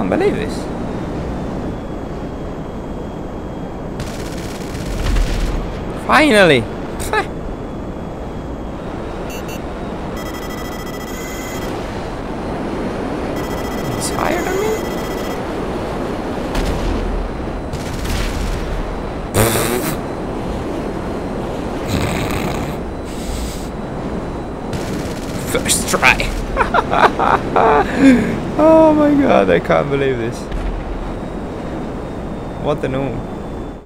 can't believe this. Finally! He's higher than me? First try! Oh my god, I can't believe this. What the no?